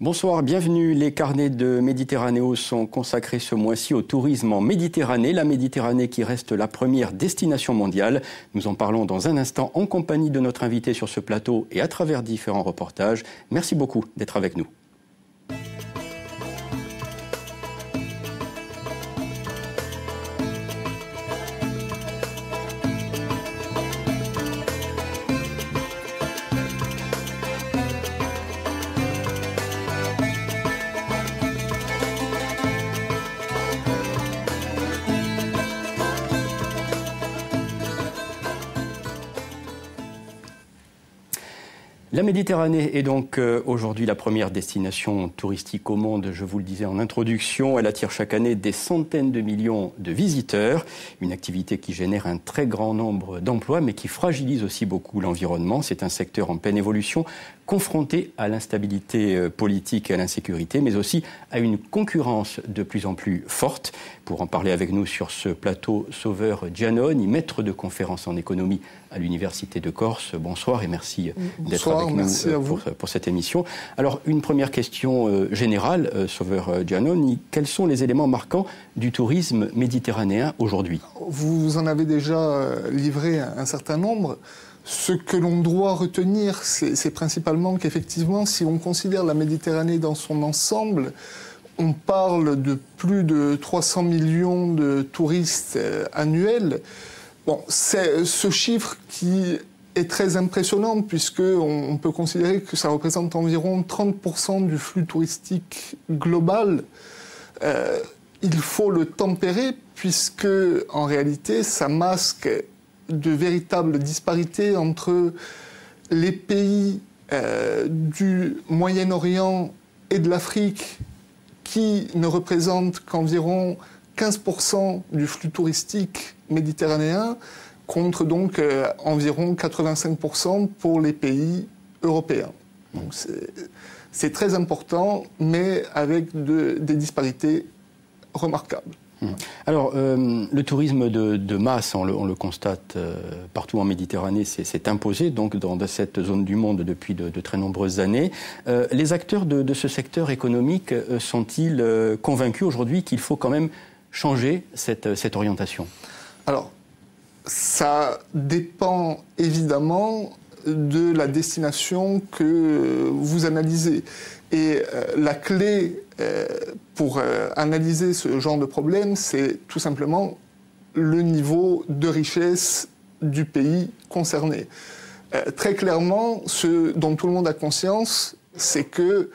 Bonsoir, bienvenue. Les carnets de Méditerranéo sont consacrés ce mois-ci au tourisme en Méditerranée, la Méditerranée qui reste la première destination mondiale. Nous en parlons dans un instant en compagnie de notre invité sur ce plateau et à travers différents reportages. Merci beaucoup d'être avec nous. La Méditerranée est donc aujourd'hui la première destination touristique au monde, je vous le disais en introduction. Elle attire chaque année des centaines de millions de visiteurs, une activité qui génère un très grand nombre d'emplois mais qui fragilise aussi beaucoup l'environnement. C'est un secteur en pleine évolution, confronté à l'instabilité politique et à l'insécurité, mais aussi à une concurrence de plus en plus forte. Pour en parler avec nous sur ce plateau, Sauveur Giannoni, maître de conférence en économie à l'Université de Corse. Bonsoir et merci d'être avec nous pour cette émission. Alors, une première question générale, Sauveur Giannoni. Quels sont les éléments marquants du tourisme méditerranéen aujourd'hui? Vous en avez déjà livré un certain nombre. Ce que l'on doit retenir, c'est principalement qu'effectivement, si on considère la Méditerranée dans son ensemble, on parle de plus de 300 millions de touristes annuels. Bon, c'est ce chiffre qui est très impressionnant puisqu'on peut considérer que ça représente environ 30% du flux touristique global. Il faut le tempérer puisque, en réalité, ça masque de véritables disparités entre les pays du Moyen-Orient et de l'Afrique qui ne représentent qu'environ 15% du flux touristique méditerranéen contre donc environ 85% pour les pays européens. Donc c'est très important mais avec des disparités remarquables. Alors, le tourisme de masse, on le constate partout en Méditerranée, s'est imposé donc dans cette zone du monde depuis de très nombreuses années. Les acteurs de ce secteur économique sont-ils convaincus aujourd'hui qu'il faut quand même changer cette orientation? Alors, ça dépend évidemment de la destination que vous analysez. Et la clé pour analyser ce genre de problème, c'est tout simplement le niveau de richesse du pays concerné. Très clairement, ce dont tout le monde a conscience, c'est que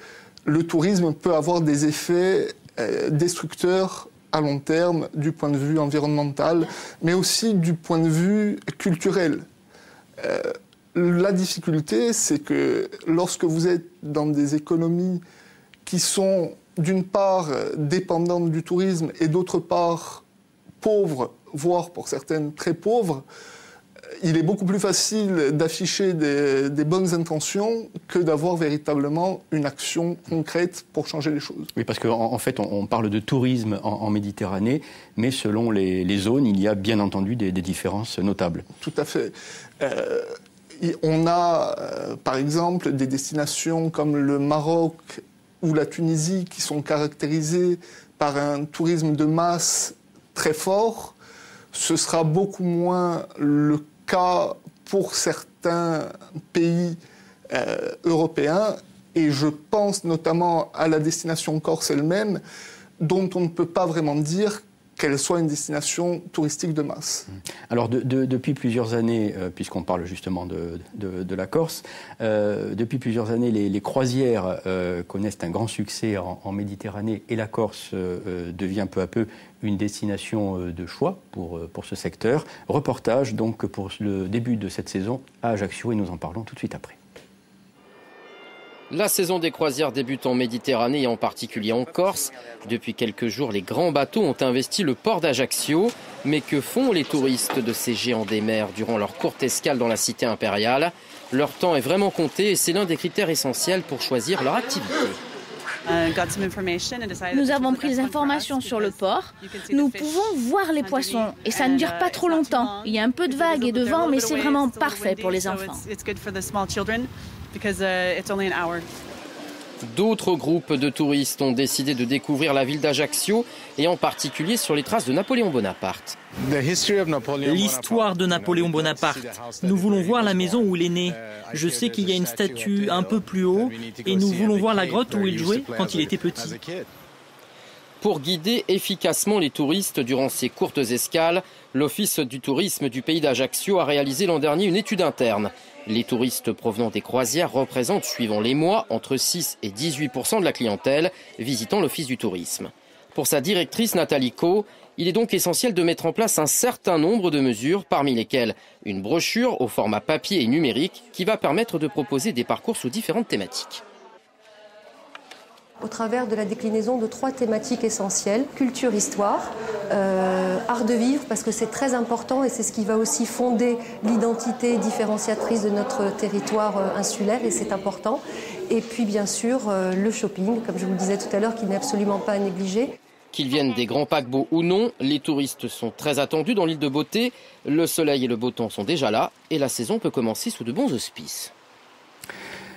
le tourisme peut avoir des effets destructeurs à long terme du point de vue environnemental, mais aussi du point de vue culturel. La difficulté, c'est que lorsque vous êtes dans des économies qui sont d'une part dépendantes du tourisme et d'autre part pauvres, voire pour certaines très pauvres, il est beaucoup plus facile d'afficher des bonnes intentions que d'avoir véritablement une action concrète pour changer les choses. Oui, parce qu'en fait, on parle de tourisme en Méditerranée, mais selon les zones, il y a bien entendu des différences notables. Tout à fait. On a, par exemple, des destinations comme le Maroc ou la Tunisie qui sont caractérisées par un tourisme de masse très fort. Ce sera beaucoup moins le cas pour certains pays européens. Et je pense notamment à la destination Corse elle-même, dont on ne peut pas vraiment dire qu'elle soit une destination touristique de masse. Alors depuis plusieurs années, puisqu'on parle justement de la Corse, depuis plusieurs années, les croisières connaissent un grand succès en Méditerranée et la Corse devient peu à peu une destination de choix pour ce secteur. Reportage donc pour le début de cette saison à Ajaccio et nous en parlons tout de suite après. La saison des croisières débute en Méditerranée et en particulier en Corse. Depuis quelques jours, les grands bateaux ont investi le port d'Ajaccio. Mais que font les touristes de ces géants des mers durant leur courte escale dans la cité impériale? Leur temps est vraiment compté et c'est l'un des critères essentiels pour choisir leur activité. Nous avons pris des informations sur le port. Nous pouvons voir les poissons et ça ne dure pas trop longtemps. Il y a un peu de vagues et de vent, mais c'est vraiment parfait pour les enfants. d'autres groupes de touristes ont décidé de découvrir la ville d'Ajaccio et en particulier sur les traces de Napoléon Bonaparte. L'histoire de Napoléon Bonaparte. Nous voulons voir la maison où il est né. Je sais qu'il y a une statue un peu plus haut et nous voulons voir la grotte où il jouait quand il était petit. Pour guider efficacement les touristes durant ces courtes escales, l'Office du tourisme du pays d'Ajaccio a réalisé l'an dernier une étude interne. Les touristes provenant des croisières représentent, suivant les mois, entre 6 et 18% de la clientèle visitant l'Office du tourisme. Pour sa directrice Nathalie Coe, il est donc essentiel de mettre en place un certain nombre de mesures, parmi lesquelles une brochure au format papier et numérique qui va permettre de proposer des parcours sous différentes thématiques. Au travers de la déclinaison de 3 thématiques essentielles, culture, histoire, art de vivre, parce que c'est très important et c'est ce qui va aussi fonder l'identité différenciatrice de notre territoire insulaire et c'est important. Et puis bien sûr le shopping, comme je vous le disais tout à l'heure, qui n'est absolument pas à négliger. Qu'ils viennent des grands paquebots ou non, les touristes sont très attendus dans l'île de Beauté. Le soleil et le beau temps sont déjà là et la saison peut commencer sous de bons auspices.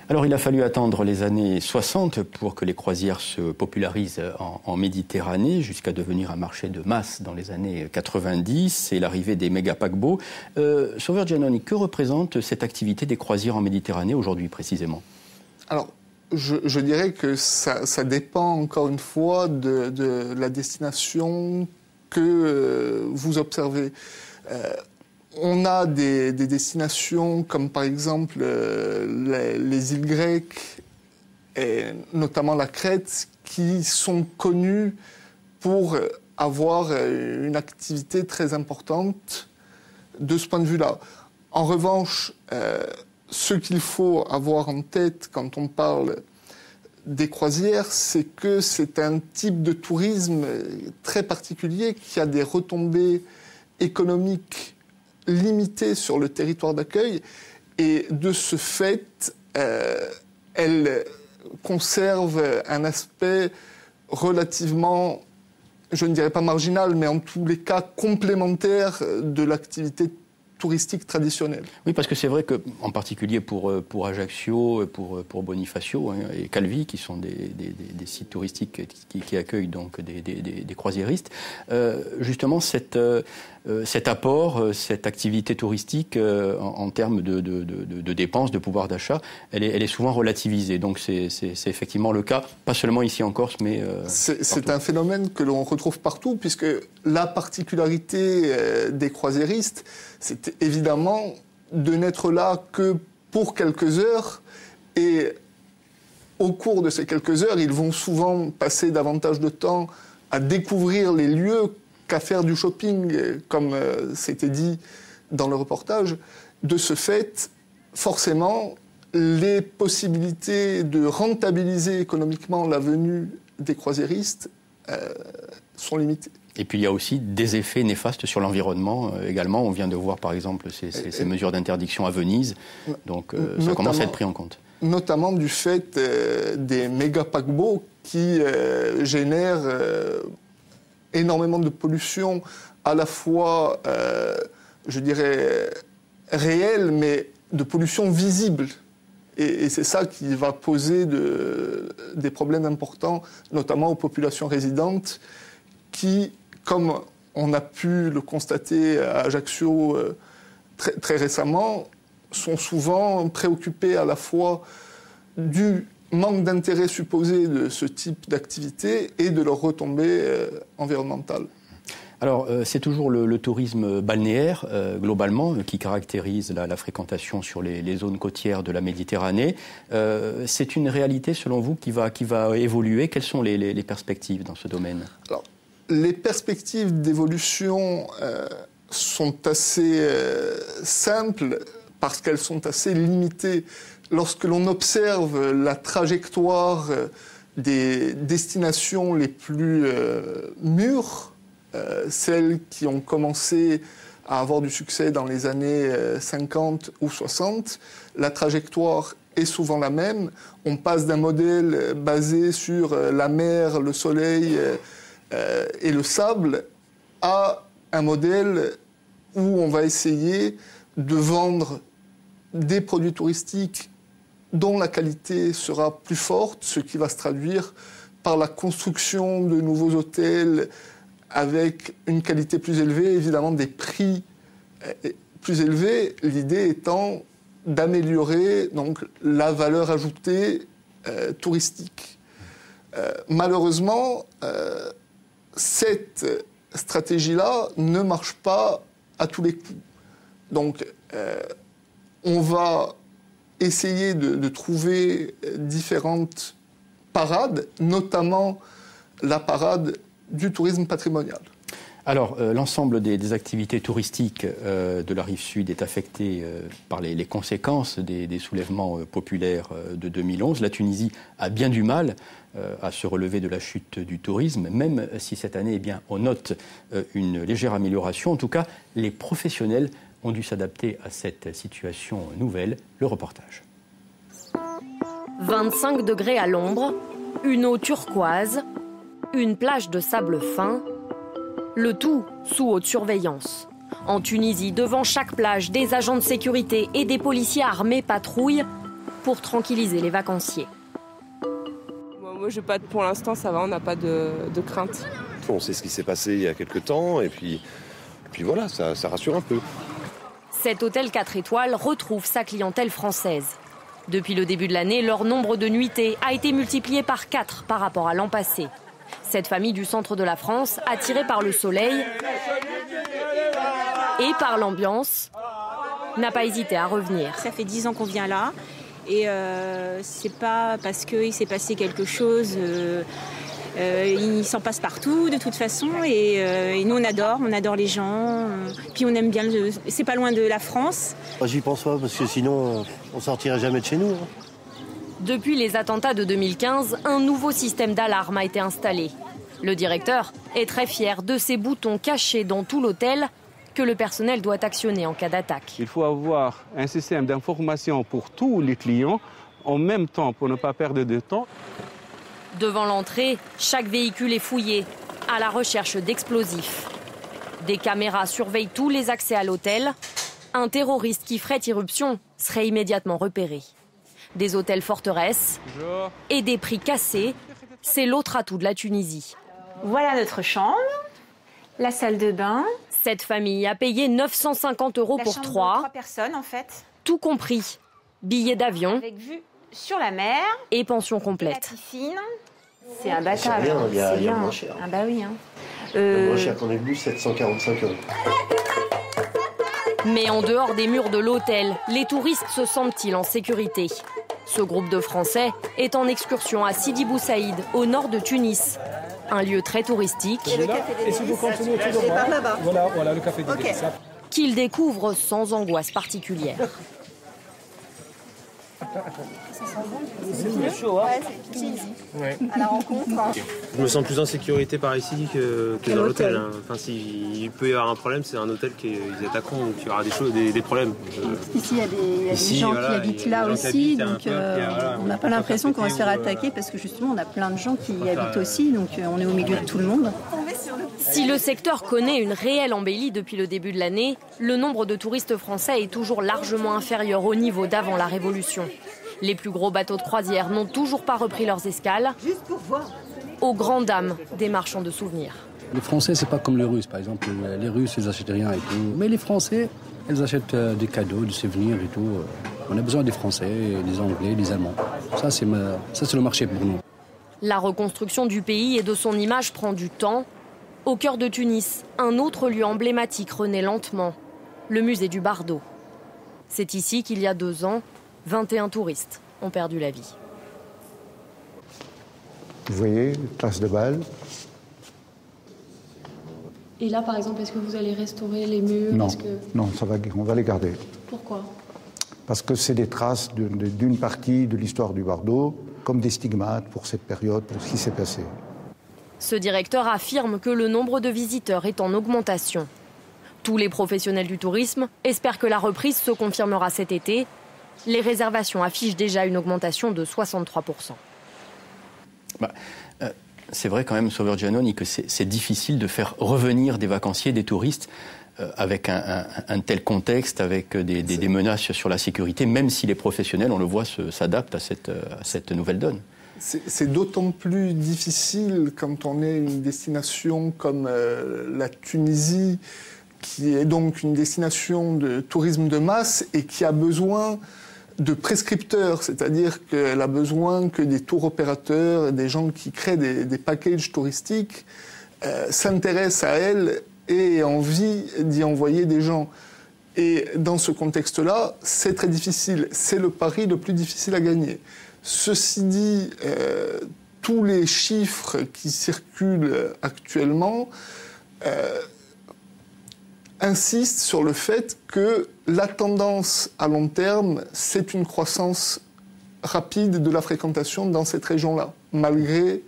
Alors il a fallu attendre les années 60 pour que les croisières se popularisent en Méditerranée jusqu'à devenir un marché de masse dans les années 90 et l'arrivée des méga paquebots. Sauveur Giannoni, que représente cette activité des croisières en Méditerranée aujourd'hui précisément? Alors je dirais que ça dépend encore une fois de la destination que vous observez. On a des destinations comme par exemple les îles grecques et notamment la Crète qui sont connues pour avoir une activité très importante de ce point de vue-là. En revanche, ce qu'il faut avoir en tête quand on parle des croisières, c'est que c'est un type de tourisme très particulier qui a des retombées économiques limitée sur le territoire d'accueil et de ce fait, elle conserve un aspect relativement, je ne dirais pas marginal, mais en tous les cas complémentaire de l'activité touristique traditionnelle. Oui, parce que c'est vrai que, en particulier pour Ajaccio, pour Bonifacio hein, et Calvi, qui sont des sites touristiques qui accueillent donc des croisiéristes, justement cet apport, cette activité touristique en termes de dépenses, de pouvoir d'achat, elle est souvent relativisée. Donc c'est effectivement le cas, pas seulement ici en Corse, mais c'est un phénomène que l'on retrouve partout, puisque la particularité des croisiéristes, c'est évidemment de n'être là que pour quelques heures et au cours de ces quelques heures, ils vont souvent passer davantage de temps à découvrir les lieux qu'à faire du shopping, comme c'était dit dans le reportage. De ce fait, forcément, les possibilités de rentabiliser économiquement la venue des croisiéristes sont limitées. Et puis il y a aussi des effets néfastes sur l'environnement également. On vient de voir par exemple ces mesures d'interdiction à Venise. Donc ça commence à être pris en compte. Notamment du fait des méga paquebots qui génèrent énormément de pollution à la fois, je dirais, réelle, mais de pollution visible. Et c'est ça qui va poser des problèmes importants, notamment aux populations résidentes qui, comme on a pu le constater à Ajaccio très, très récemment, sont souvent préoccupés à la fois du manque d'intérêt supposé de ce type d'activité et de leurs retombées environnementales. Alors, c'est toujours le tourisme balnéaire, globalement, qui caractérise la fréquentation sur les zones côtières de la Méditerranée. C'est une réalité, selon vous, qui va évoluer. Quelles sont les perspectives dans ce domaine? Alors, les perspectives d'évolution sont assez simples parce qu'elles sont assez limitées. Lorsque l'on observe la trajectoire des destinations les plus mûres, celles qui ont commencé à avoir du succès dans les années 50 ou 60, la trajectoire est souvent la même. On passe d'un modèle basé sur la mer, le soleil et le sable à un modèle où on va essayer de vendre des produits touristiques dont la qualité sera plus forte, ce qui va se traduire par la construction de nouveaux hôtels avec une qualité plus élevée, évidemment des prix plus élevés, l'idée étant d'améliorer donc la valeur ajoutée touristique. Malheureusement, cette stratégie-là ne marche pas à tous les coups. Donc, on va essayer de trouver différentes parades, notamment la parade du tourisme patrimonial. Alors, l'ensemble des activités touristiques de la rive sud est affecté par les conséquences des soulèvements populaires de 2011. La Tunisie a bien du mal à se relever de la chute du tourisme, même si cette année, eh bien, on note une légère amélioration. En tout cas, les professionnels ont dû s'adapter à cette situation nouvelle. Le reportage. 25 degrés à l'ombre, une eau turquoise, une plage de sable fin... Le tout sous haute surveillance. En Tunisie, devant chaque plage, des agents de sécurité et des policiers armés patrouillent pour tranquilliser les vacanciers. Moi, j'ai pas de, pour l'instant, ça va, on n'a pas de crainte. On sait ce qui s'est passé il y a quelques temps et puis voilà, ça rassure un peu. Cet hôtel 4 étoiles retrouve sa clientèle française. Depuis le début de l'année, leur nombre de nuitées a été multiplié par 4 par rapport à l'an passé. Cette famille du centre de la France, attirée par le soleil et par l'ambiance, n'a pas hésité à revenir. Ça fait 10 ans qu'on vient là et c'est pas parce qu'il s'est passé quelque chose, il s'en passe partout de toute façon et nous on adore les gens, puis on aime bien, c'est pas loin de la France. J'y pense pas parce que sinon on sortirait jamais de chez nous. Hein. Depuis les attentats de 2015, un nouveau système d'alarme a été installé. Le directeur est très fier de ces boutons cachés dans tout l'hôtel que le personnel doit actionner en cas d'attaque. Il faut avoir un système d'information pour tous les clients en même temps pour ne pas perdre de temps. Devant l'entrée, chaque véhicule est fouillé à la recherche d'explosifs. Des caméras surveillent tous les accès à l'hôtel. Un terroriste qui ferait irruption serait immédiatement repéré. Des hôtels forteresses et des prix cassés, c'est l'autre atout de la Tunisie. Voilà notre chambre, la salle de bain. Cette famille a payé 950 € pour 3 personnes en fait. Tout compris, billets d'avion, avec vue sur la mer et pension complète. C'est imbattable. C'est bien, moins cher. Ah bah oui. Hein. Moins cher qu'on est venu, 745 €. Mais en dehors des murs de l'hôtel, les touristes se sentent-ils en sécurité? Ce groupe de Français est en excursion à Sidi Bou Saïd, au nord de Tunis. Un lieu très touristique. Et si vous continuez autour de moi, voilà le café des Délices. Qu'ils découvrent sans angoisse particulière. C'est chaud, hein? Ouais. À la rencontre. Hein. Je me sens plus en sécurité par ici que dans l'hôtel. Hein. Enfin, s'il peut y avoir un problème, c'est un hôtel qui est attaquant, donc il y aura des choses, des problèmes. Ici, il y a des gens qui habitent là aussi, donc on n'a pas l'impression qu'on va se faire attaquer parce que justement, on a plein de gens qui y habitent aussi, donc on est au milieu de tout le monde. Si le secteur connaît une réelle embellie depuis le début de l'année, le nombre de touristes français est toujours largement inférieur au niveau d'avant la Révolution. Les plus gros bateaux de croisière n'ont toujours pas repris leurs escales, aux grandes dames des marchands de souvenirs. Les Français, c'est pas comme les Russes, par exemple. Les Russes, ils achètent rien et tout. Mais les Français, ils achètent des cadeaux, des souvenirs et tout. On a besoin des Français, des Anglais, des Allemands. Ça, c'est le marché pour nous. La reconstruction du pays et de son image prend du temps. Au cœur de Tunis, un autre lieu emblématique renaît lentement, le musée du Bardo. C'est ici qu'il y a 2 ans, 21 touristes ont perdu la vie. Vous voyez, traces de balles. Et là, par exemple, est-ce que vous allez restaurer les murs? Non, non, on va les garder. Pourquoi? Parce que c'est des traces d'une partie de l'histoire du Bardo, comme des stigmates pour cette période, pour ce qui s'est passé. Ce directeur affirme que le nombre de visiteurs est en augmentation. Tous les professionnels du tourisme espèrent que la reprise se confirmera cet été. Les réservations affichent déjà une augmentation de 63 %. C'est vrai quand même, Sauveur Giannoni, que c'est difficile de faire revenir des vacanciers, des touristes avec un tel contexte, avec des menaces sur la sécurité, même si les professionnels, on le voit, s'adaptent à cette nouvelle donne. C'est d'autant plus difficile quand on est une destination comme la Tunisie, qui est donc une destination de tourisme de masse et qui a besoin de prescripteurs, c'est-à-dire qu'elle a besoin que des tours opérateurs, des gens qui créent des packages touristiques s'intéressent à elle et aient envie d'y envoyer des gens. Et dans ce contexte-là, c'est très difficile. C'est le pari le plus difficile à gagner. Ceci dit, tous les chiffres qui circulent actuellement insistent sur le fait que la tendance à long terme, c'est une croissance rapide de la fréquentation dans cette région-là, malgré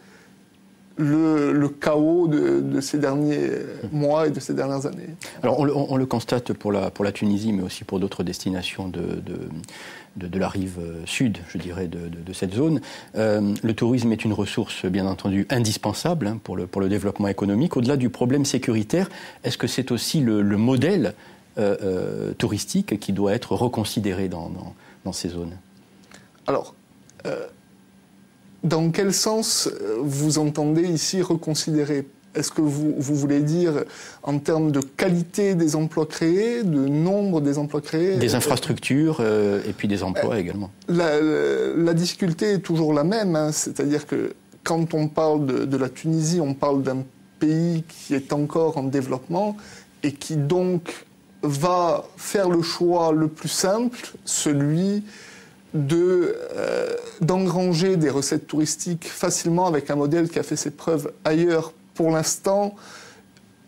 le chaos de ces derniers mois et de ces dernières années. Alors on le constate pour la Tunisie, mais aussi pour d'autres destinations de la rive sud, je dirais, de cette zone. Le tourisme est une ressource, bien entendu, indispensable hein, pour le développement économique. Au-delà du problème sécuritaire, est-ce que c'est aussi le modèle touristique qui doit être reconsidéré dans ces zones? Alors, dans quel sens vous entendez ici reconsidérer? Est-ce que vous voulez dire en termes de qualité des emplois créés, de nombre des emplois créés? Des infrastructures et puis des emplois également. La difficulté est toujours la même, hein, c'est-à-dire que quand on parle de la Tunisie, on parle d'un pays qui est encore en développement et qui donc va faire le choix le plus simple, celui d'engranger des recettes touristiques facilement avec un modèle qui a fait ses preuves ailleurs. Pour l'instant,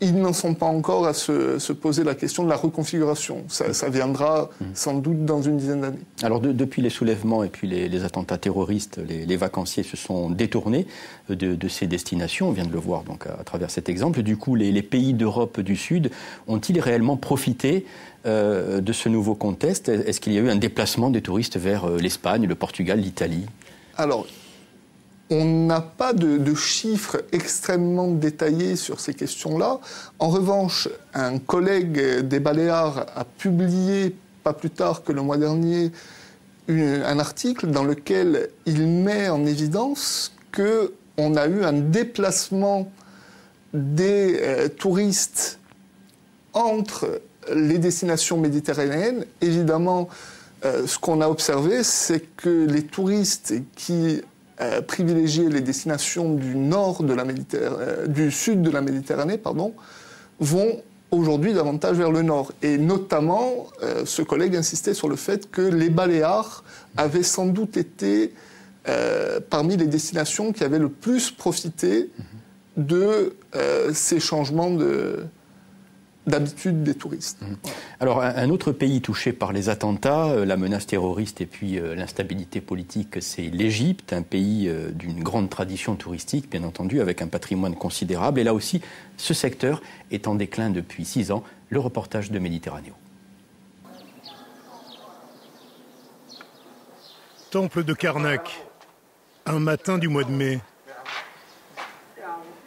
ils n'en sont pas encore à se poser la question de la reconfiguration. Ça viendra sans doute dans une dizaine d'années. Alors depuis les soulèvements et puis les attentats terroristes, les vacanciers se sont détournés de ces destinations. On vient de le voir donc à travers cet exemple. Du coup, les pays d'Europe du Sud ont-ils réellement profité de ce nouveau contexte? Est-ce qu'il y a eu un déplacement des touristes vers l'Espagne, le Portugal, l'Italie? Alors, on n'a pas de chiffres extrêmement détaillés sur ces questions-là. En revanche, un collègue des Baléares a publié, pas plus tard que le mois dernier, un article dans lequel il met en évidence qu'on a eu un déplacement des touristes entre les destinations méditerranéennes. Évidemment, ce qu'on a observé, c'est que les touristes qui privilégier les destinations du sud de la Méditerranée, pardon, vont aujourd'hui davantage vers le nord. Et notamment, ce collègue insistait sur le fait que les Baléares avaient sans doute été parmi les destinations qui avaient le plus profité de ces changements d'habitude des touristes. Alors, un autre pays touché par les attentats, la menace terroriste et puis l'instabilité politique, c'est l'Égypte, un pays d'une grande tradition touristique, bien entendu, avec un patrimoine considérable. Et là aussi, ce secteur est en déclin depuis 6 ans. Le reportage de Méditerranéo. Temple de Karnak, un matin du mois de mai.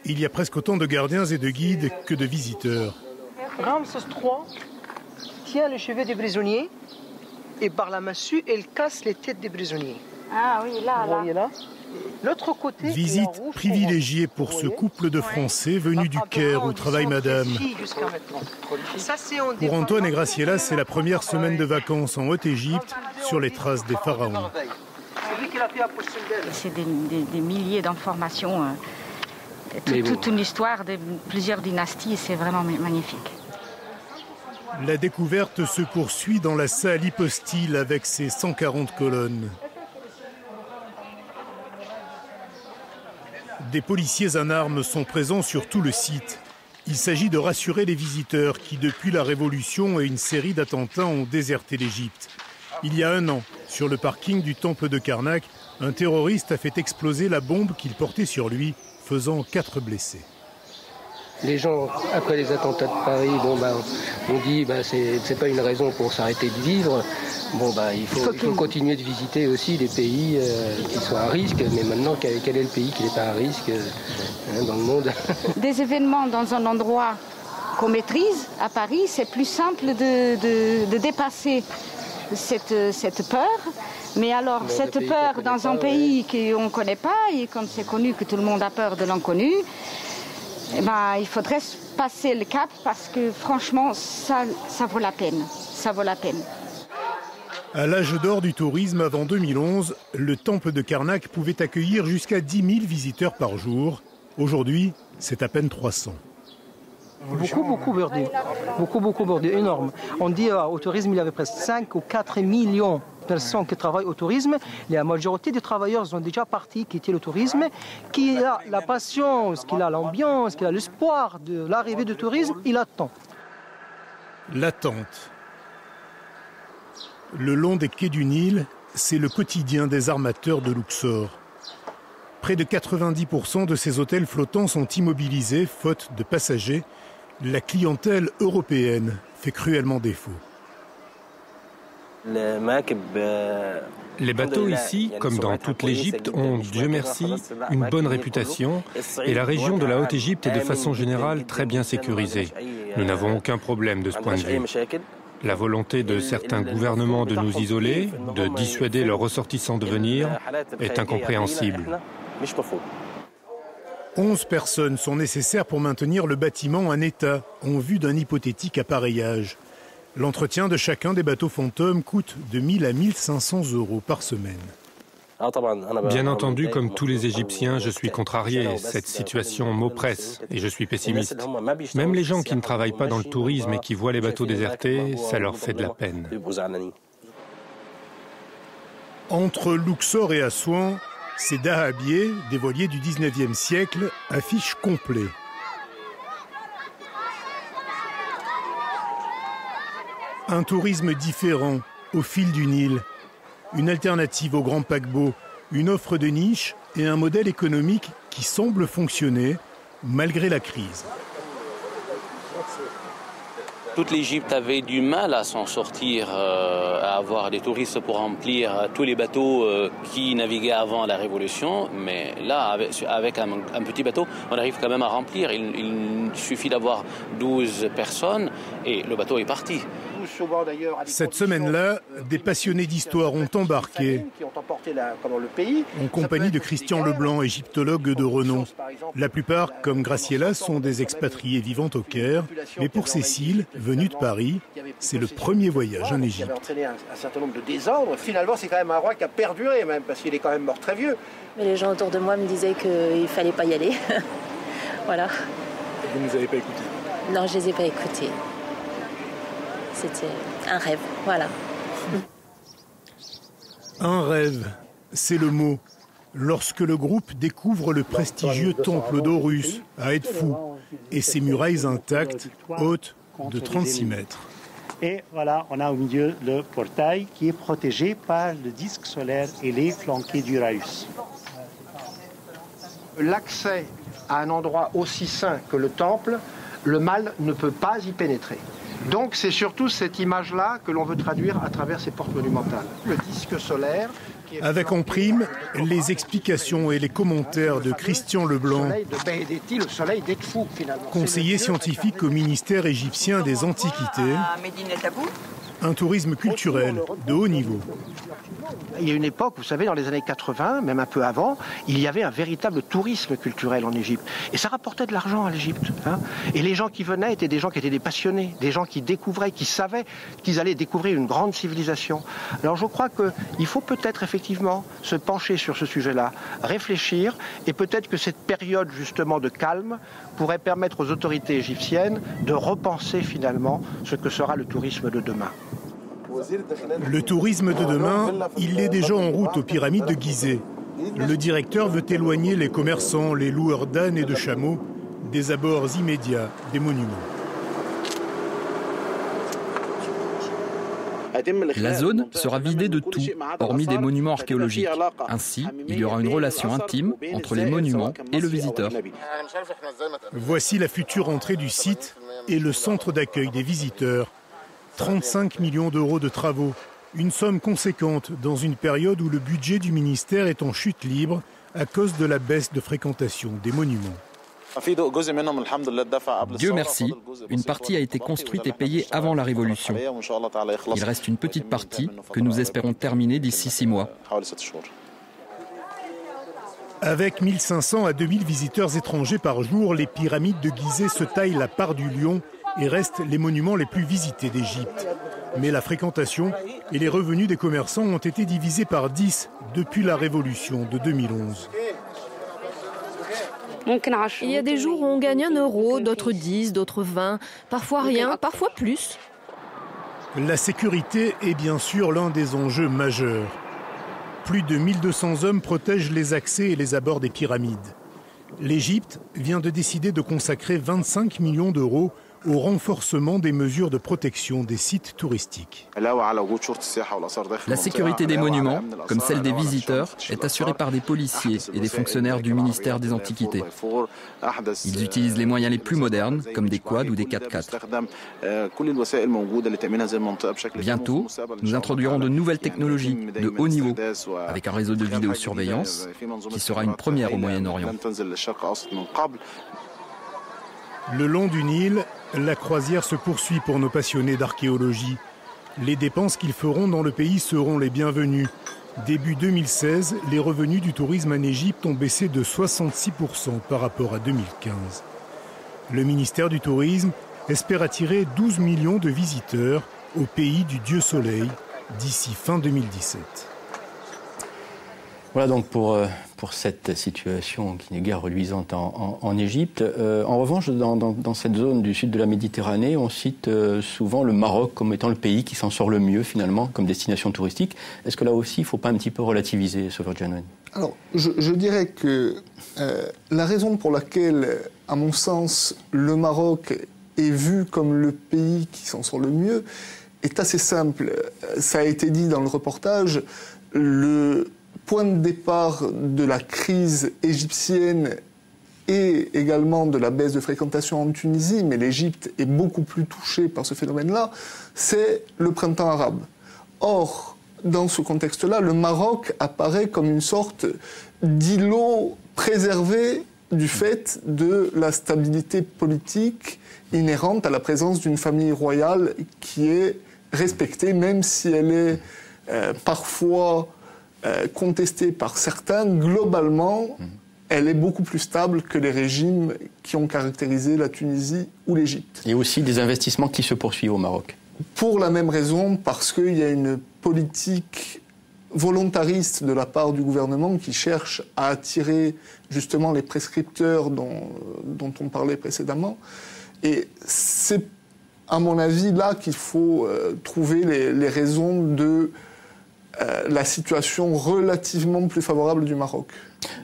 Il y a presque autant de gardiens et de guides que de visiteurs. Ramsès III tient le chevet des prisonniers et par la massue, elle casse les têtes des prisonniers. Ah oui, là, vous voyez là. L'autre côté. Visite privilégiée pour ce couple de Français venus du Caire où travaille madame. Pour Antoine et Graciela, c'est la première semaine de vacances en Haute-Égypte sur les traces des pharaons. C'est des milliers d'informations. Toute une histoire de plusieurs dynasties, c'est vraiment magnifique. La découverte se poursuit dans la salle hypostyle avec ses 140 colonnes. Des policiers en armes sont présents sur tout le site. Il s'agit de rassurer les visiteurs qui, depuis la Révolution et une série d'attentats, ont déserté l'Égypte. Il y a 1 an, sur le parking du temple de Karnak, un terroriste a fait exploser la bombe qu'il portait sur lui, faisant 4 blessés. Les gens, après les attentats de Paris, on dit c'est pas une raison pour s'arrêter de vivre. Il faut continuer de visiter aussi les pays qui sont à risque. Mais maintenant, quel est le pays qui n'est pas à risque dans le monde? Des événements dans un endroit qu'on maîtrise à Paris, c'est plus simple de dépasser cette peur. Mais alors, cette peur dans un pays qu'on ne connaît pas, et comme c'est connu que tout le monde a peur de l'inconnu, eh ben, il faudrait passer le cap parce que franchement, ça vaut la peine. Ça vaut la peine. À l'âge d'or du tourisme avant 2011, le temple de Karnak pouvait accueillir jusqu'à 10 000 visiteurs par jour. Aujourd'hui, c'est à peine 300. Beaucoup bordé. Beaucoup bordé, énorme. On dit au tourisme, il y avait presque 5 ou 4 millions de personnes qui travaillent au tourisme. La majorité des travailleurs sont déjà partis, quitté le tourisme, qui a la patience, qui a l'ambiance, qui a l'espoir de l'arrivée du tourisme, il attend. L'attente. Le long des quais du Nil, c'est le quotidien des armateurs de Louxor. Près de 90% de ces hôtels flottants sont immobilisés, faute de passagers. La clientèle européenne fait cruellement défaut. Les bateaux ici, comme dans toute l'Égypte, ont, Dieu merci, une bonne réputation et la région de la Haute-Égypte est de façon générale très bien sécurisée. Nous n'avons aucun problème de ce point de vue. La volonté de certains gouvernements de nous isoler, de dissuader leurs ressortissants de venir, est incompréhensible. 11 personnes sont nécessaires pour maintenir le bâtiment en état, en vue d'un hypothétique appareillage. L'entretien de chacun des bateaux fantômes coûte de 1000 à 1500 euros par semaine. Bien entendu, comme tous les Égyptiens, je suis contrarié. Cette situation m'oppresse et je suis pessimiste. Même les gens qui ne travaillent pas dans le tourisme et qui voient les bateaux désertés, ça leur fait de la peine. Entre Louxor et Assouan, ces dahabiers, des voiliers du 19e siècle, affichent complet. Un tourisme différent, au fil du Nil. Une alternative aux grands paquebots, une offre de niche et un modèle économique qui semble fonctionner malgré la crise. Toute l'Égypte avait du mal à s'en sortir, à avoir des touristes pour remplir tous les bateaux qui naviguaient avant la Révolution. Mais là, avec un petit bateau, on arrive quand même à remplir. Il suffit d'avoir 12 personnes et le bateau est parti. Cette semaine-là, des passionnés d'histoire ont embarqué en compagnie de Christian Leblanc, égyptologue de renom. La plupart, comme Graciela, sont des expatriés vivant au Caire, mais pour Cécile, venue de Paris, c'est le premier voyage en Égypte. Un certain nombre de désordres. Finalement, c'est quand même un roi qui a perduré, même parce qu'il est quand même mort très vieux. Mais les gens autour de moi me disaient qu'il ne fallait pas y aller. Voilà. Vous ne les avez pas écoutés? Non, je ne les ai pas écoutés. C'était un rêve, voilà. Un rêve, c'est le mot. Lorsque le groupe découvre le prestigieux temple d'Horus à Edfou et ses murailles intactes, hautes de 36 mètres. Et voilà, on a au milieu le portail qui est protégé par le disque solaire ailé flanqué d'Uranus. L'accès à un endroit aussi saint que le temple, le mal ne peut pas y pénétrer. Donc c'est surtout cette image-là que l'on veut traduire à travers ces portes monumentales. Le disque solaire... Avec en prime, les explications et les commentaires de Christian Leblanc, conseiller scientifique au ministère égyptien des Antiquités, un tourisme culturel de haut niveau. Il y a une époque, vous savez, dans les années 80, même un peu avant, il y avait un véritable tourisme culturel en Égypte. Et ça rapportait de l'argent à l'Égypte. Et les gens qui venaient étaient des gens qui étaient des passionnés, des gens qui découvraient, qui savaient qu'ils allaient découvrir une grande civilisation. Alors je crois qu'il faut peut-être effectivement se pencher sur ce sujet-là, réfléchir, et peut-être que cette période justement de calme pourrait permettre aux autorités égyptiennes de repenser finalement ce que sera le tourisme de demain. Le tourisme de demain, il est déjà en route aux pyramides de Gizeh. Le directeur veut éloigner les commerçants, les loueurs d'ânes et de chameaux des abords immédiats des monuments. La zone sera vidée de tout, hormis des monuments archéologiques. Ainsi, il y aura une relation intime entre les monuments et le visiteur. Voici la future entrée du site et le centre d'accueil des visiteurs. 35 millions d'euros de travaux, une somme conséquente dans une période où le budget du ministère est en chute libre à cause de la baisse de fréquentation des monuments. Dieu merci, une partie a été construite et payée avant la Révolution. Il reste une petite partie que nous espérons terminer d'ici 6 mois. Avec 1500 à 2000 visiteurs étrangers par jour, les pyramides de Gizeh se taillent la part du lion et restent les monuments les plus visités d'Égypte. Mais la fréquentation et les revenus des commerçants ont été divisés par 10 depuis la Révolution de 2011. Il y a des jours où on gagne 1 euro, d'autres 10, d'autres 20, parfois rien, parfois plus. La sécurité est bien sûr l'un des enjeux majeurs. Plus de 1200 hommes protègent les accès et les abords des pyramides. L'Égypte vient de décider de consacrer 25 millions d'euros au renforcement des mesures de protection des sites touristiques. La sécurité des monuments, comme celle des visiteurs, est assurée par des policiers et des fonctionnaires du ministère des Antiquités. Ils utilisent les moyens les plus modernes, comme des quads ou des 4x4. Bientôt, nous introduirons de nouvelles technologies de haut niveau, avec un réseau de vidéosurveillance qui sera une première au Moyen-Orient. Le long du Nil, la croisière se poursuit pour nos passionnés d'archéologie. Les dépenses qu'ils feront dans le pays seront les bienvenues. Début 2016, les revenus du tourisme en Égypte ont baissé de 66% par rapport à 2015. Le ministère du Tourisme espère attirer 12 millions de visiteurs au pays du Dieu Soleil d'ici fin 2017. Voilà donc pour cette situation qui n'est guère reluisante en Égypte. En revanche, dans cette zone du sud de la Méditerranée, on cite souvent le Maroc comme étant le pays qui s'en sort le mieux, finalement, comme destination touristique. Est-ce que là aussi, il ne faut pas un petit peu relativiser, Sauveur Giannoni? Alors, je dirais que la raison pour laquelle, à mon sens, le Maroc est vu comme le pays qui s'en sort le mieux est assez simple. Ça a été dit dans le reportage, le point de départ de la crise égyptienne et également de la baisse de fréquentation en Tunisie, mais l'Égypte est beaucoup plus touchée par ce phénomène-là, c'est le printemps arabe. Or, dans ce contexte-là, le Maroc apparaît comme une sorte d'îlot préservé du fait de la stabilité politique inhérente à la présence d'une famille royale qui est respectée, même si elle est parfois contestée par certains, globalement, elle est beaucoup plus stable que les régimes qui ont caractérisé la Tunisie ou l'Égypte. Et aussi des investissements qui se poursuivent au Maroc. Pour la même raison, parce qu'il y a une politique volontariste de la part du gouvernement qui cherche à attirer justement les prescripteurs dont on parlait précédemment. Et c'est, à mon avis, là qu'il faut trouver les raisons de la situation relativement plus favorable du Maroc.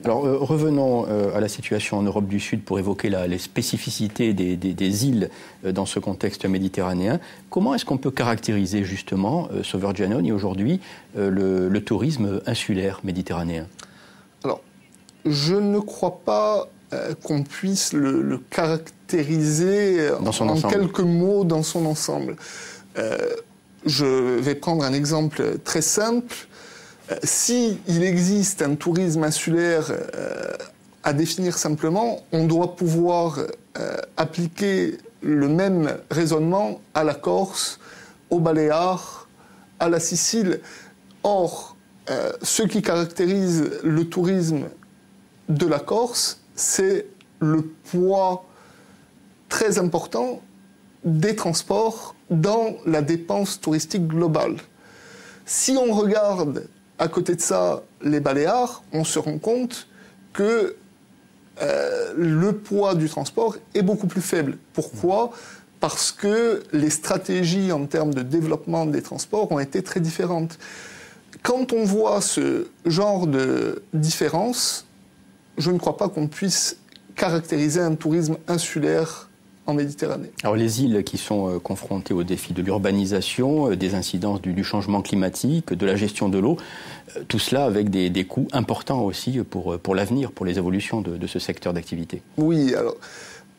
Alors revenons à la situation en Europe du Sud pour évoquer les spécificités des îles dans ce contexte méditerranéen. Comment est-ce qu'on peut caractériser justement, Sauveur Giannoni, aujourd'hui le tourisme insulaire méditerranéen? Alors, je ne crois pas qu'on puisse le caractériser en quelques mots dans son ensemble. Je vais prendre un exemple très simple. Si il existe un tourisme insulaire à définir simplement, on doit pouvoir appliquer le même raisonnement à la Corse, aux Baléares, à la Sicile. Or, ce qui caractérise le tourisme de la Corse, c'est le poids très important des transports dans la dépense touristique globale. Si on regarde à côté de ça les Baléares, on se rend compte que le poids du transport est beaucoup plus faible. Pourquoi? Parce que les stratégies en termes de développement des transports ont été très différentes. Quand on voit ce genre de différence, je ne crois pas qu'on puisse caractériser un tourisme insulaire en Méditerranée. Alors les îles qui sont confrontées aux défis de l'urbanisation, des incidences du changement climatique, de la gestion de l'eau, tout cela avec des coûts importants aussi pour l'avenir, pour les évolutions de ce secteur d'activité. Oui, alors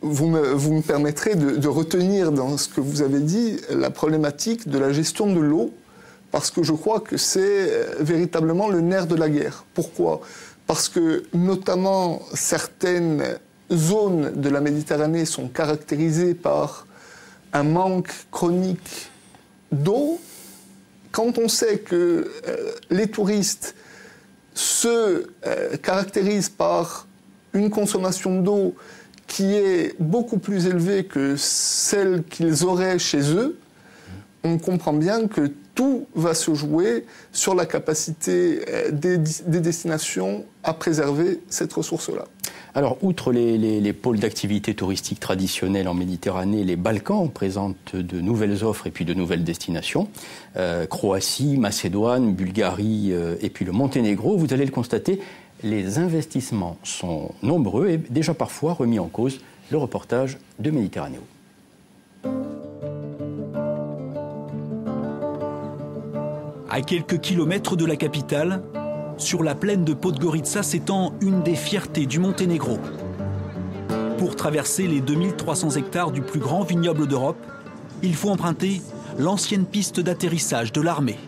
vous me permettrez de retenir dans ce que vous avez dit la problématique de la gestion de l'eau, parce que je crois que c'est véritablement le nerf de la guerre. Pourquoi? Parce que notamment certaines zones de la Méditerranée sont caractérisées par un manque chronique d'eau, quand on sait que les touristes se caractérisent par une consommation d'eau qui est beaucoup plus élevée que celle qu'ils auraient chez eux, on comprend bien que tout va se jouer sur la capacité des destinations à préserver cette ressource-là. Alors, outre les pôles d'activité touristique traditionnels en Méditerranée, les Balkans présentent de nouvelles offres et puis de nouvelles destinations. Croatie, Macédoine, Bulgarie et puis le Monténégro, vous allez le constater, les investissements sont nombreux et déjà parfois remis en cause. Le reportage de Méditerranéo. À quelques kilomètres de la capitale, sur la plaine de Podgorica s'étend une des fiertés du Monténégro. Pour traverser les 2300 hectares du plus grand vignoble d'Europe, il faut emprunter l'ancienne piste d'atterrissage de l'armée.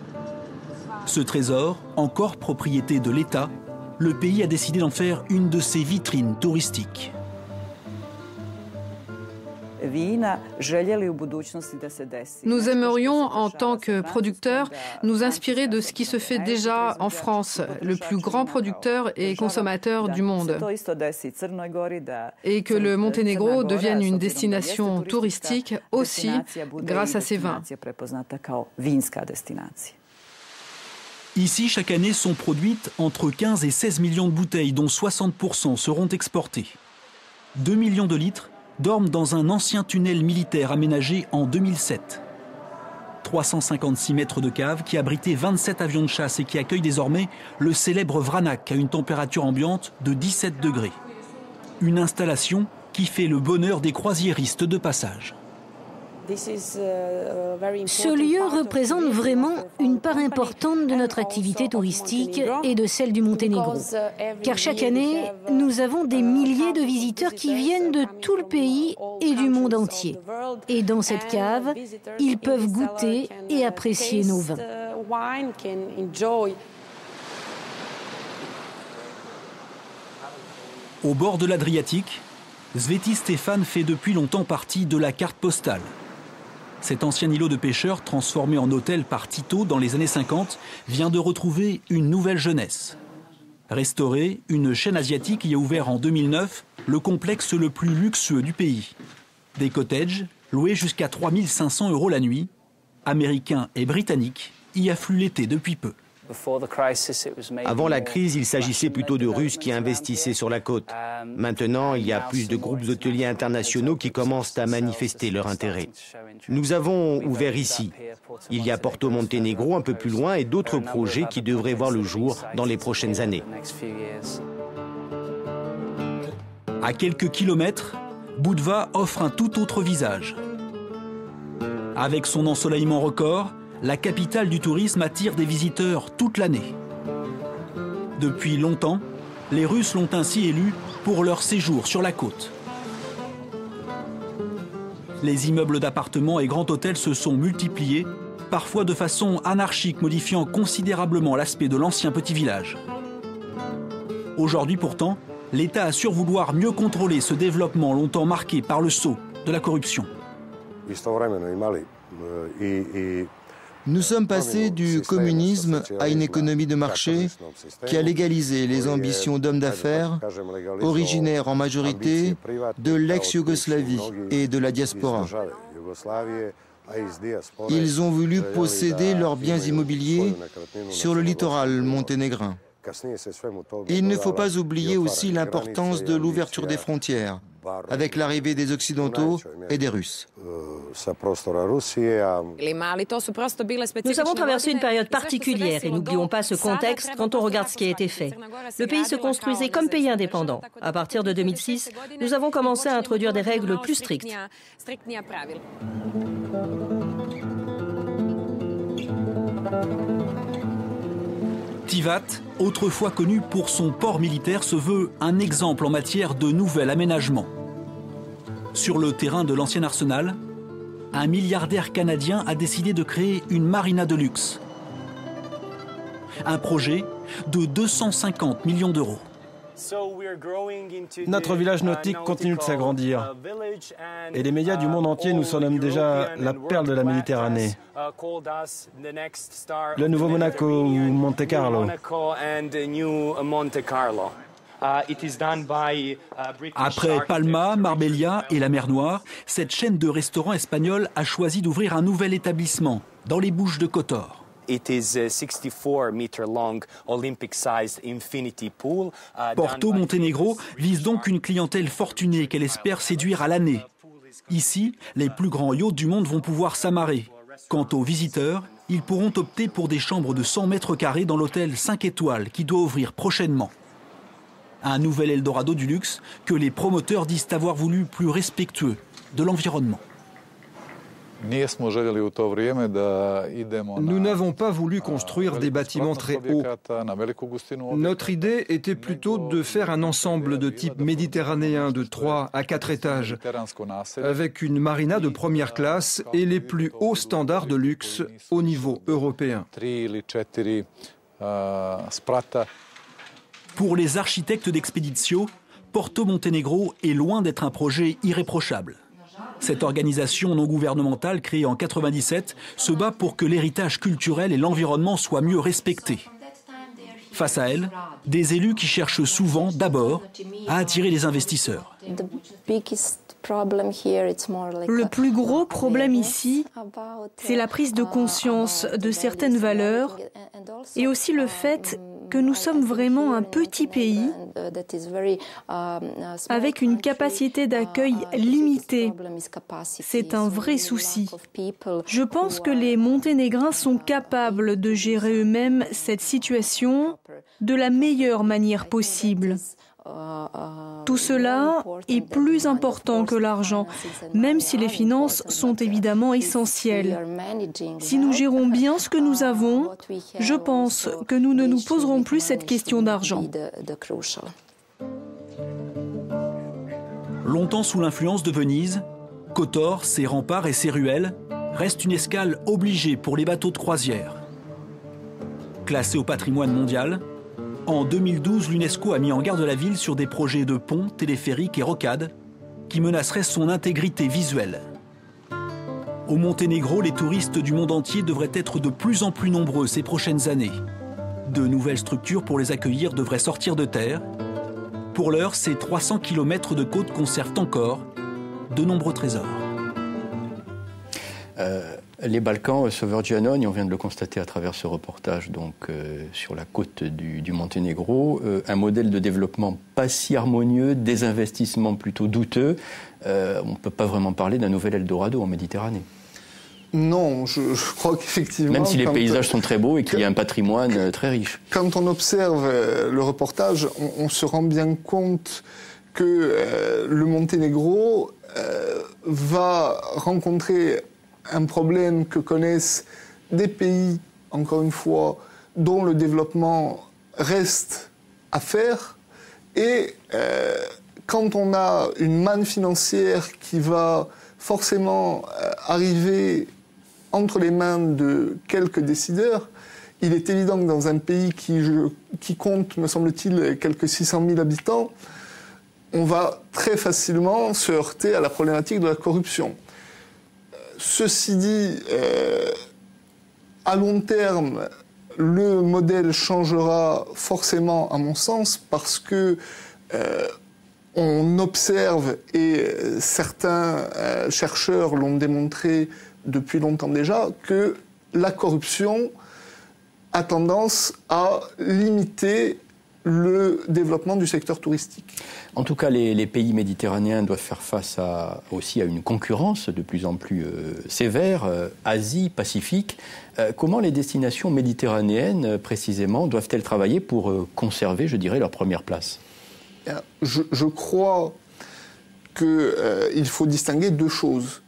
Ce trésor, encore propriété de l'État, le pays a décidé d'en faire une de ses vitrines touristiques. Nous aimerions, en tant que producteurs, nous inspirer de ce qui se fait déjà en France, le plus grand producteur et consommateur du monde, et que le Monténégro devienne une destination touristique aussi grâce à ses vins. Ici, chaque année sont produites entre 15 et 16 millions de bouteilles, dont 60% seront exportées. 2 millions de litres dorment dans un ancien tunnel militaire aménagé en 2007. 356 mètres de cave qui abritait 27 avions de chasse et qui accueille désormais le célèbre Vranak à une température ambiante de 17 degrés. Une installation qui fait le bonheur des croisiéristes de passage. Ce lieu représente vraiment une part importante de notre activité touristique et de celle du Monténégro. Car chaque année, nous avons des milliers de visiteurs qui viennent de tout le pays et du monde entier. Et dans cette cave, ils peuvent goûter et apprécier nos vins. Au bord de l'Adriatique, Sveti Stefan fait depuis longtemps partie de la carte postale. Cet ancien îlot de pêcheurs, transformé en hôtel par Tito dans les années 50, vient de retrouver une nouvelle jeunesse. Restauré, une chaîne asiatique y a ouvert en 2009 le complexe le plus luxueux du pays. Des cottages loués jusqu'à 3 500 € la nuit. Américains et Britanniques y affluent l'été depuis peu. Avant la crise, il s'agissait plutôt de Russes qui investissaient sur la côte. Maintenant, il y a plus de groupes hôteliers internationaux qui commencent à manifester leur intérêt. Nous avons ouvert ici. Il y a Porto Monténégro un peu plus loin et d'autres projets qui devraient voir le jour dans les prochaines années. À quelques kilomètres, Budva offre un tout autre visage. Avec son ensoleillement record, la capitale du tourisme attire des visiteurs toute l'année. Depuis longtemps, les Russes l'ont ainsi élue pour leur séjour sur la côte. Les immeubles d'appartements et grands hôtels se sont multipliés, parfois de façon anarchique, modifiant considérablement l'aspect de l'ancien petit village. Aujourd'hui pourtant, l'État assure vouloir mieux contrôler ce développement longtemps marqué par le sceau de la corruption. Nous sommes passés du communisme à une économie de marché qui a légalisé les ambitions d'hommes d'affaires, originaires en majorité de l'ex-Yougoslavie et de la diaspora. Ils ont voulu posséder leurs biens immobiliers sur le littoral monténégrin. Il ne faut pas oublier aussi l'importance de l'ouverture des frontières, avec l'arrivée des Occidentaux et des Russes. Nous avons traversé une période particulière et n'oublions pas ce contexte quand on regarde ce qui a été fait. Le pays se construisait comme pays indépendant. À partir de 2006, nous avons commencé à introduire des règles plus strictes. Divat, autrefois connu pour son port militaire, se veut un exemple en matière de nouvel aménagement. Sur le terrain de l'ancien arsenal, un milliardaire canadien a décidé de créer une marina de luxe. Un projet de 250 millions d'euros. Notre village nautique continue de s'agrandir et les médias du monde entier nous surnomment déjà la perle de la Méditerranée, le nouveau Monaco ou Monte Carlo. Après Palma, Marbella et la mer Noire, cette chaîne de restaurants espagnols a choisi d'ouvrir un nouvel établissement dans les Bouches de Kotor. Porto Monténégro vise donc une clientèle fortunée qu'elle espère séduire à l'année. Ici, les plus grands yachts du monde vont pouvoir s'amarrer. Quant aux visiteurs, ils pourront opter pour des chambres de 100 mètres carrés dans l'hôtel 5 étoiles qui doit ouvrir prochainement. Un nouvel Eldorado du luxe que les promoteurs disent avoir voulu plus respectueux de l'environnement. Nous n'avons pas voulu construire des bâtiments très hauts. Notre idée était plutôt de faire un ensemble de type méditerranéen de 3 à 4 étages, avec une marina de première classe et les plus hauts standards de luxe au niveau européen. Pour les architectes d'Expeditio, Porto Monténégro est loin d'être un projet irréprochable. Cette organisation non gouvernementale créée en 1997 se bat pour que l'héritage culturel et l'environnement soient mieux respectés. Face à elle, des élus qui cherchent souvent, d'abord, à attirer les investisseurs. Le plus gros problème ici, c'est la prise de conscience de certaines valeurs et aussi le fait que nous sommes vraiment un petit pays avec une capacité d'accueil limitée. C'est un vrai souci. Je pense que les Monténégrins sont capables de gérer eux-mêmes cette situation de la meilleure manière possible. Tout cela est plus important que l'argent, même si les finances sont évidemment essentielles. Si nous gérons bien ce que nous avons, je pense que nous ne nous poserons plus cette question d'argent. Longtemps sous l'influence de Venise, Kotor, ses remparts et ses ruelles restent une escale obligée pour les bateaux de croisière. Classé au patrimoine mondial, en 2012, l'UNESCO a mis en garde la ville sur des projets de ponts, téléphériques et rocades qui menaceraient son intégrité visuelle. Au Monténégro, les touristes du monde entier devraient être de plus en plus nombreux ces prochaines années. De nouvelles structures pour les accueillir devraient sortir de terre. Pour l'heure, ces 300 km de côte conservent encore de nombreux trésors. Les Balkans, Sauveur Giannoni, on vient de le constater à travers ce reportage donc, sur la côte du Monténégro, un modèle de développement pas si harmonieux, des investissements plutôt douteux. On ne peut pas vraiment parler d'un nouvel Eldorado en Méditerranée. Non, je crois qu'effectivement... Même si les paysages sont très beaux et qu'il y a un patrimoine très riche. Quand on observe le reportage, on se rend bien compte que le Monténégro va rencontrer un problème que connaissent des pays, encore une fois, dont le développement reste à faire. Et quand on a une manne financière qui va forcément arriver entre les mains de quelques décideurs, il est évident que dans un pays qui compte, me semble-t-il, quelques 600 000 habitants, on va très facilement se heurter à la problématique de la corruption. Ceci dit, à long terme, le modèle changera forcément, à mon sens, parce que on observe, et certains chercheurs l'ont démontré depuis longtemps déjà, que la corruption a tendance à limiter le développement du secteur touristique. En tout cas, les pays méditerranéens doivent faire face aussi à une concurrence de plus en plus sévère, Asie, Pacifique. Comment les destinations méditerranéennes, précisément, doivent-elles travailler pour conserver, je dirais, leur première place? Je crois qu'il faut distinguer deux choses.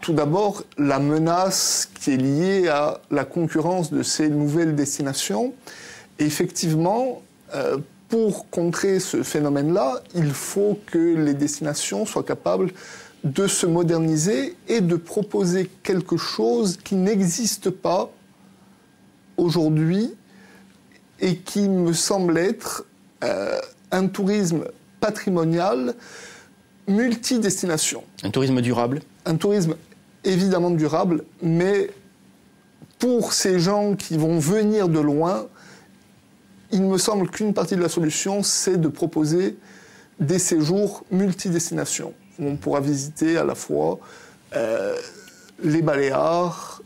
Tout d'abord, la menace qui est liée à la concurrence de ces nouvelles destinations. Et effectivement, pour contrer ce phénomène-là, il faut que les destinations soient capables de se moderniser et de proposer quelque chose qui n'existe pas aujourd'hui et qui me semble être un tourisme patrimonial multidestination. Un tourisme durable. Un tourisme évidemment durable, mais pour ces gens qui vont venir de loin, il me semble qu'une partie de la solution, c'est de proposer des séjours multidestinations, où on pourra visiter à la fois les Baléares,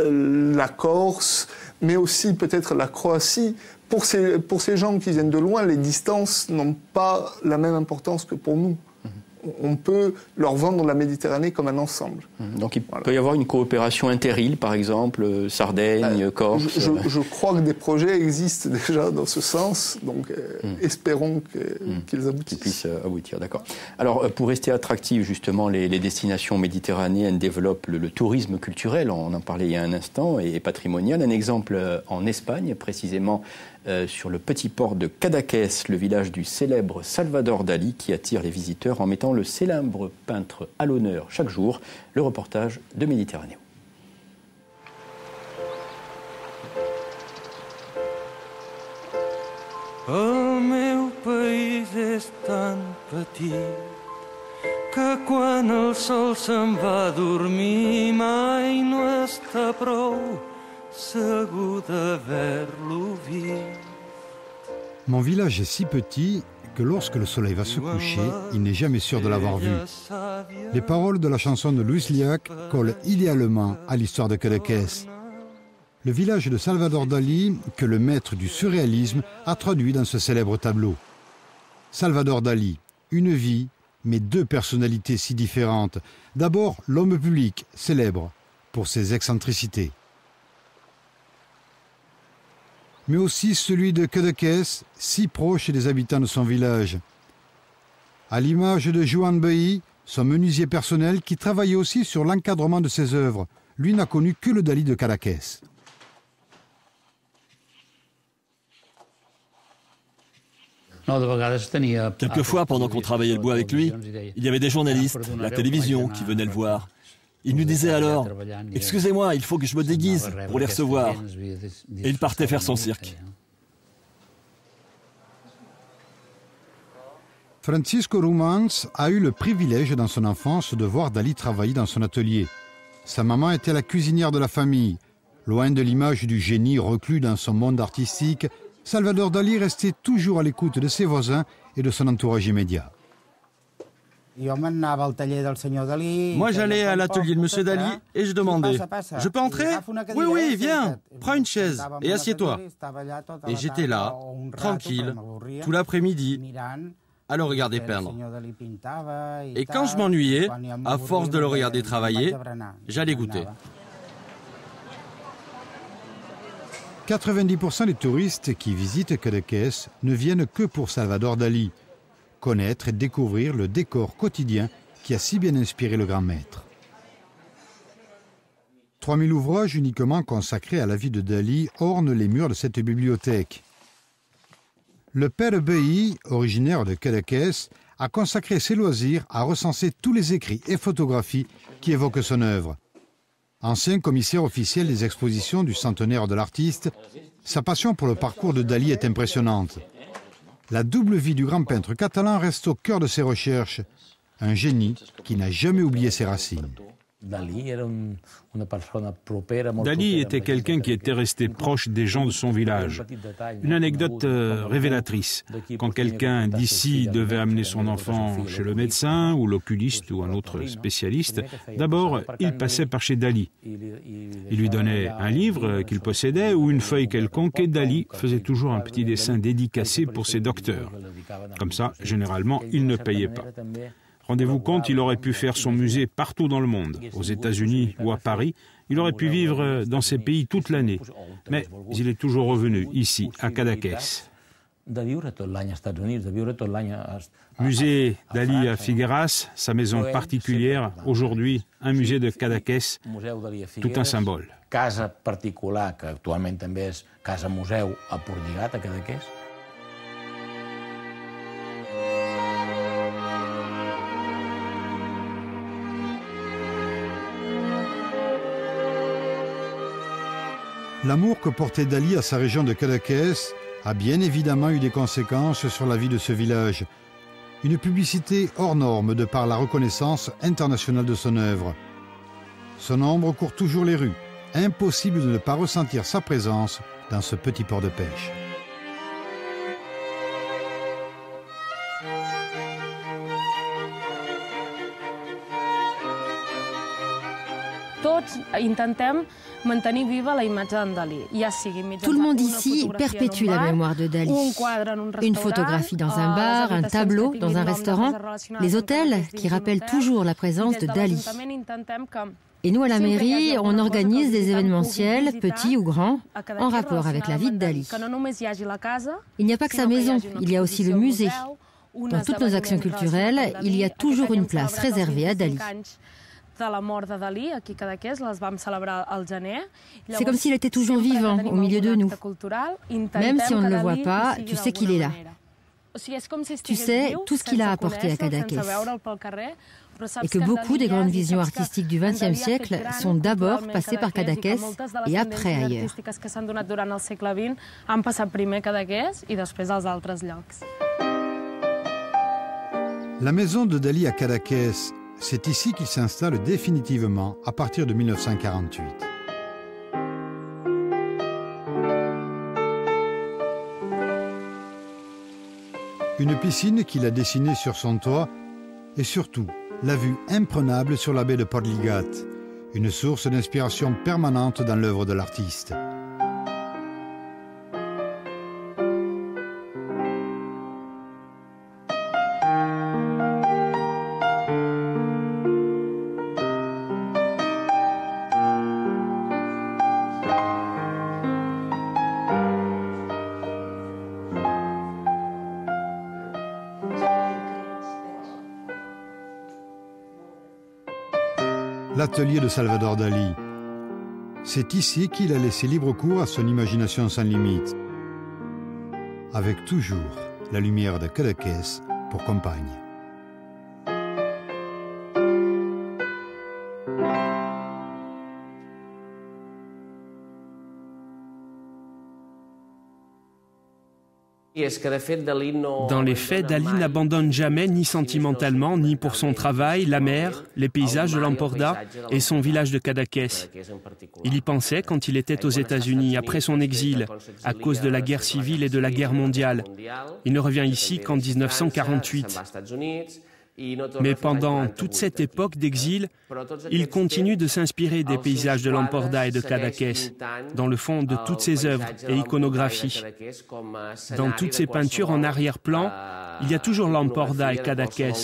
la Corse, mais aussi peut-être la Croatie. Pour ces gens qui viennent de loin, les distances n'ont pas la même importance que pour nous. On peut leur vendre la Méditerranée comme un ensemble. Donc il peut y avoir une coopération inter-îles, par exemple, Sardaigne, Corse... Je crois que des projets existent déjà dans ce sens, donc espérons qu'ils aboutissent. Qu'ils puissent aboutir, d'accord. Alors, pour rester attractifs, justement, les destinations méditerranéennes développent le tourisme culturel, on en parlait il y a un instant, et patrimonial. Un exemple en Espagne, précisément... sur le petit port de Cadaqués, le village du célèbre Salvador Dali, qui attire les visiteurs en mettant le célèbre peintre à l'honneur chaque jour. Le reportage de Méditerranéo. Oh, meu país és tan petit que quan el sol se'n va dormir mai no està prou. Mon village est si petit que lorsque le soleil va se coucher, il n'est jamais sûr de l'avoir vu. Les paroles de la chanson de Luis Llach collent idéalement à l'histoire de Cadaqués. Le village de Salvador Dali, que le maître du surréalisme a traduit dans ce célèbre tableau. Salvador Dali, une vie, mais deux personnalités si différentes. D'abord, l'homme public, célèbre pour ses excentricités. Mais aussi celui de Cadaqués, si proche des habitants de son village. À l'image de Joan Beuys, son menuisier personnel qui travaillait aussi sur l'encadrement de ses œuvres. Lui n'a connu que le Dali de Cadaqués. Quelquefois, pendant qu'on travaillait le bois avec lui, il y avait des journalistes, la télévision qui venaient le voir. Il nous disait alors « Excusez-moi, il faut que je me déguise pour les recevoir ». Et il partait faire son cirque. Francisco Romans a eu le privilège dans son enfance de voir Dali travailler dans son atelier. Sa maman était la cuisinière de la famille. Loin de l'image du génie reclus dans son monde artistique, Salvador Dali restait toujours à l'écoute de ses voisins et de son entourage immédiat. Moi, j'allais à l'atelier de M. Dali et je demandais « Je peux entrer ? » « Oui, oui, viens, prends une chaise et assieds-toi. » Et j'étais là, tranquille, tout l'après-midi, à le regarder peindre. Et quand je m'ennuyais, à force de le regarder travailler, j'allais goûter. 90% des touristes qui visitent Cadaqués ne viennent que pour Salvador Dali. Connaître et découvrir le décor quotidien qui a si bien inspiré le grand maître. 3000 ouvrages uniquement consacrés à la vie de Dali ornent les murs de cette bibliothèque. Le père Beuys, originaire de Cadaqués, a consacré ses loisirs à recenser tous les écrits et photographies qui évoquent son œuvre. Ancien commissaire officiel des expositions du centenaire de l'artiste, sa passion pour le parcours de Dali est impressionnante. La double vie du grand peintre catalan reste au cœur de ses recherches. Un génie qui n'a jamais oublié ses racines. Dali était quelqu'un qui était resté proche des gens de son village. Une anecdote révélatrice. Quand quelqu'un d'ici devait amener son enfant chez le médecin ou l'oculiste ou un autre spécialiste, d'abord il passait par chez Dali. Il lui donnait un livre qu'il possédait ou une feuille quelconque et Dali faisait toujours un petit dessin dédicacé pour ses docteurs. Comme ça, généralement, il ne payait pas. Rendez-vous compte, il aurait pu faire son musée partout dans le monde, aux États-Unis ou à Paris. Il aurait pu vivre dans ces pays toute l'année. Mais il est toujours revenu ici, à Cadaqués. Musée Dali à Figueras, sa maison particulière. Aujourd'hui, un musée de Cadaqués, tout un symbole. Casa particular, que actuellement també és casa museu a Port-Ligat, a Cadaqués. L'amour que portait Dali à sa région de Cadaqués a bien évidemment eu des conséquences sur la vie de ce village. Une publicité hors norme de par la reconnaissance internationale de son œuvre. Son ombre court toujours les rues. Impossible de ne pas ressentir sa présence dans ce petit port de pêche. Tout le monde ici perpétue la mémoire de Dali. Une photographie dans un bar, un tableau dans un restaurant, les hôtels qui rappellent toujours la présence de Dali. Et nous, à la mairie, on organise des événementiels, petits ou grands, en rapport avec la vie de Dali. Il n'y a pas que sa maison, il y a aussi le musée. Dans toutes nos actions culturelles, il y a toujours une place réservée à Dali. C'est comme s'il était toujours vivant, au milieu de nous. Même si on ne le voit pas, tu sais qu'il est là. Tu sais tout ce qu'il a apporté à Cadaqués. Et que beaucoup des grandes visions artistiques du XXe siècle sont d'abord passées par Cadaqués et après ailleurs. La maison de Dali à Cadaqués, c'est ici qu'il s'installe définitivement à partir de 1948. Une piscine qu'il a dessinée sur son toit et surtout la vue imprenable sur la baie de Port-Ligat, une source d'inspiration permanente dans l'œuvre de l'artiste. L'atelier de Salvador Dali. C'est ici qu'il a laissé libre cours à son imagination sans limite, avec toujours la lumière de Cadaqués pour compagne. Dans les faits, Dali n'abandonne jamais, ni sentimentalement, ni pour son travail, la mer, les paysages de l'Emporda et son village de Cadaqués. Il y pensait quand il était aux États-Unis, après son exil, à cause de la guerre civile et de la guerre mondiale. Il ne revient ici qu'en 1948. Mais pendant toute cette époque d'exil, il continue de s'inspirer des paysages de l'Emporda et de Cadaqués, dans le fond de toutes ses œuvres et iconographies. Dans toutes ses peintures en arrière-plan, il y a toujours l'Emporda et Cadaqués.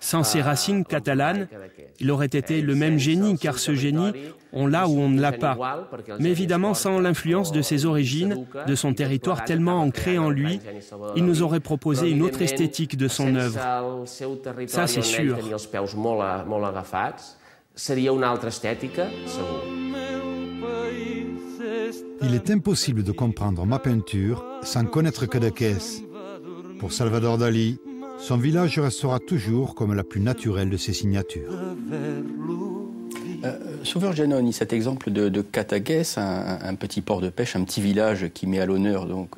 Sans ses racines catalanes, il aurait été le même génie, car ce génie, on l'a ou on ne l'a pas. Mais évidemment, sans l'influence de ses origines, de son territoire tellement ancré en lui, il nous aurait proposé une autre esthétique de son œuvre. Ça, c'est sûr. Il est impossible de comprendre ma peinture sans connaître Cadaqués. Pour Salvador Dali, son village restera toujours comme la plus naturelle de ses signatures. Sauveur Giannoni, cet exemple de Cadaqués, un petit port de pêche, un petit village qui met à l'honneur donc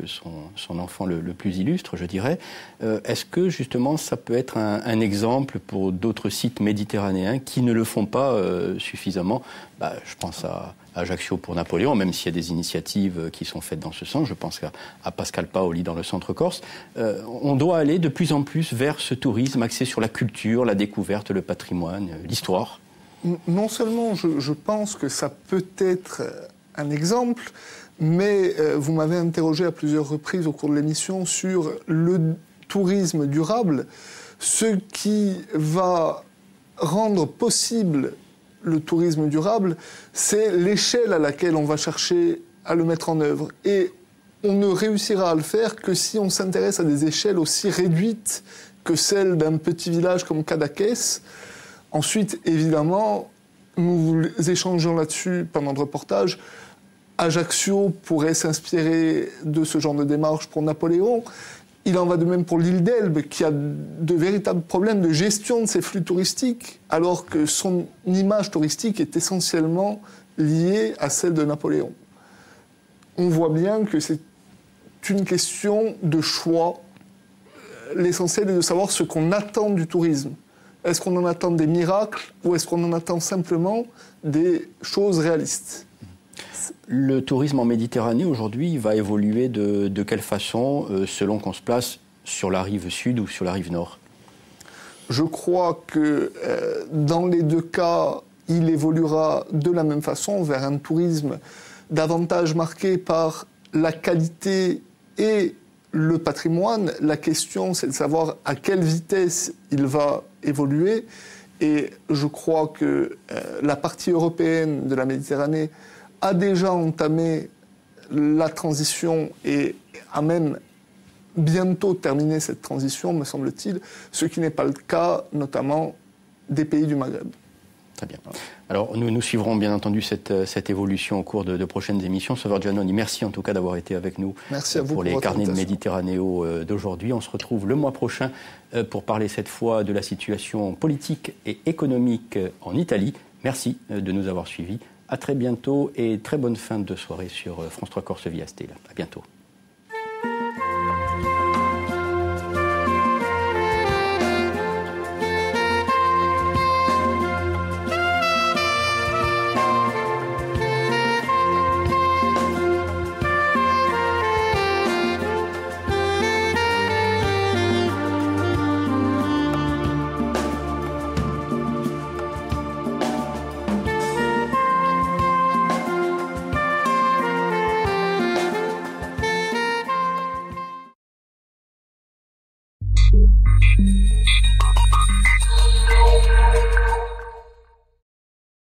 son enfant le plus illustre, je dirais. Est-ce que justement ça peut être un exemple pour d'autres sites méditerranéens qui ne le font pas suffisamment? Je pense à Ajaccio pour Napoléon, même s'il y a des initiatives qui sont faites dans ce sens. Je pense à Pascal Paoli dans le centre corse. On doit aller de plus en plus vers ce tourisme axé sur la culture, la découverte, le patrimoine, l'histoire. Non seulement je pense que ça peut être un exemple, mais vous m'avez interrogé à plusieurs reprises au cours de l'émission sur le tourisme durable, ce qui va rendre possible le tourisme durable, c'est l'échelle à laquelle on va chercher à le mettre en œuvre. Et on ne réussira à le faire que si on s'intéresse à des échelles aussi réduites que celles d'un petit village comme Cadaqués. Ensuite, évidemment, nous échangeons là-dessus pendant le reportage. Ajaccio pourrait s'inspirer de ce genre de démarche pour Napoléon. Il en va de même pour l'île d'Elbe, qui a de véritables problèmes de gestion de ses flux touristiques, alors que son image touristique est essentiellement liée à celle de Napoléon. on voit bien que c'est une question de choix. L'essentiel est de savoir ce qu'on attend du tourisme. Est-ce qu'on en attend des miracles ou est-ce qu'on en attend simplement des choses réalistes? Le tourisme en Méditerranée aujourd'hui va évoluer de quelle façon selon qu'on se place sur la rive sud ou sur la rive nord? Je crois que dans les deux cas, il évoluera de la même façon vers un tourisme davantage marqué par la qualité et le patrimoine. La question, c'est de savoir à quelle vitesse il va évoluer. Et je crois que la partie européenne de la Méditerranée a déjà entamé la transition et a même bientôt terminé cette transition, me semble-t-il, ce qui n'est pas le cas, notamment, des pays du Maghreb. Très bien. Alors, nous suivrons bien entendu cette évolution au cours de prochaines émissions. Sauveur Giannoni, merci en tout cas d'avoir été avec nous. Merci à vous pour les carnets de Méditerranéo d'aujourd'hui. On se retrouve le mois prochain pour parler cette fois de la situation politique et économique en Italie. Merci de nous avoir suivis. À très bientôt et très bonne fin de soirée sur France 3 Corse ViaStella. À bientôt. Thank you.